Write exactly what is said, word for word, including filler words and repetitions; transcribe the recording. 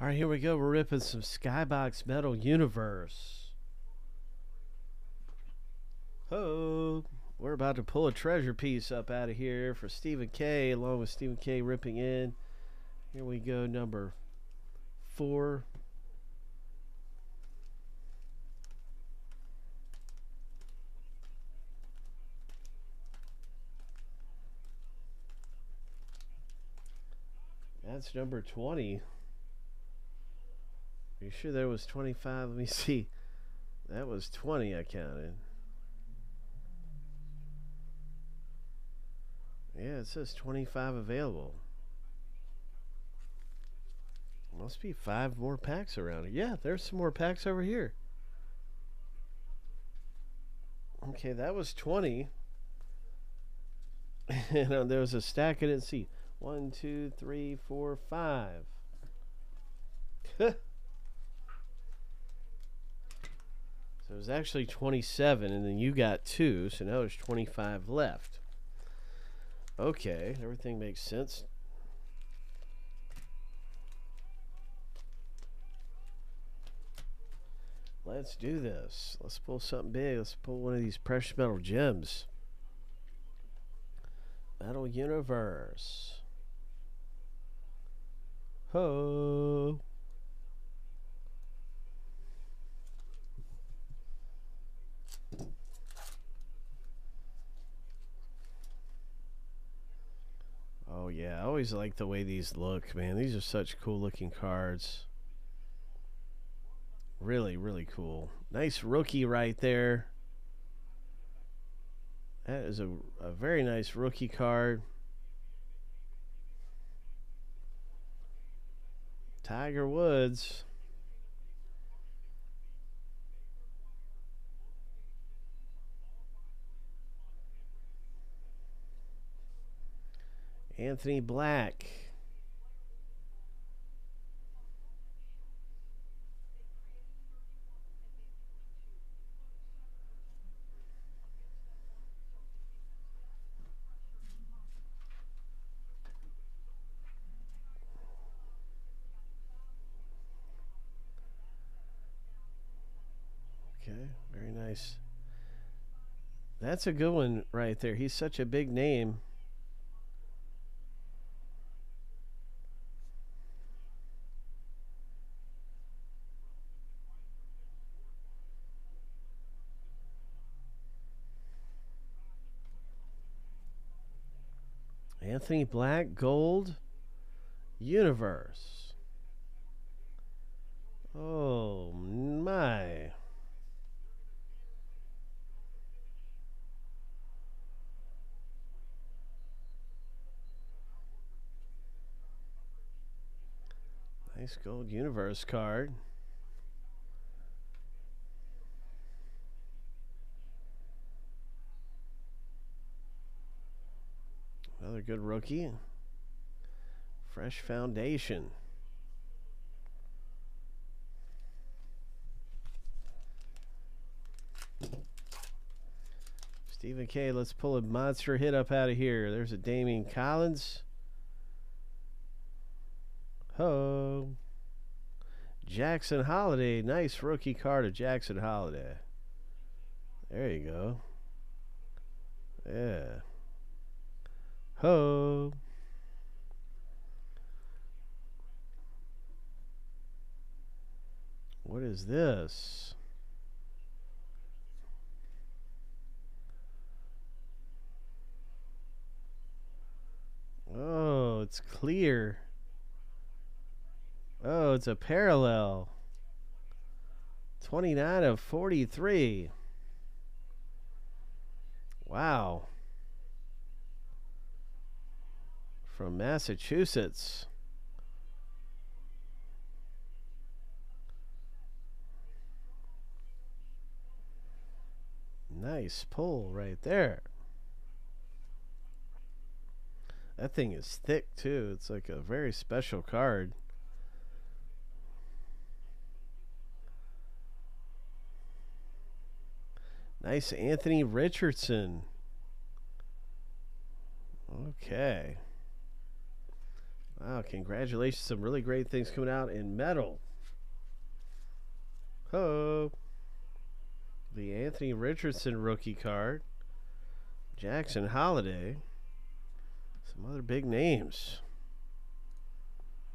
All right, here we go. We're ripping some Skybox Metal Universe. Oh, we're about to pull a treasure piece up out of here for Stephen K, along with Stephen K ripping in. Here we go, number four. That's number twenty. Are you sure there was twenty-five? Let me see. That was twenty I counted. Yeah, it says twenty-five available. Must be five more packs around here. Yeah, there's some more packs over here. Okay, that was twenty. And there was a stack I didn't see. One, two, three, four, five. It was actually twenty-seven, and then you got two, so now there's twenty-five left. Okay, everything makes sense. Let's do this. Let's pull something big. Let's pull one of these precious metal gems. Metal Universe. Ho! Oh yeah, I always like the way these look, man. These are such cool looking cards. Really, really cool. Nice rookie right there. That is a, a very nice rookie card. Tiger Woods. Anthony Black. Okay, very nice. That's a good one right there. He's such a big name. Anthony Black, Gold Universe. Oh my. Nice Gold Universe card. Another good rookie. Fresh Foundation. Stephen K, let's pull a monster hit up out of here. There's a Damien Collins. Ho. Jackson Holiday. Nice rookie card of Jackson Holiday. There you go. Yeah. Ho. What is this? Oh, it's clear. Oh, it's a parallel. twenty-nine of forty-three. Wow. From Massachusetts. Nice pull right there. That thing is thick too. It's like a very special card. Nice Anthony Richardson. Okay. Wow, congratulations. Some really great things coming out in metal. Oh. The Anthony Richardson rookie card. Jackson Holiday. Some other big names.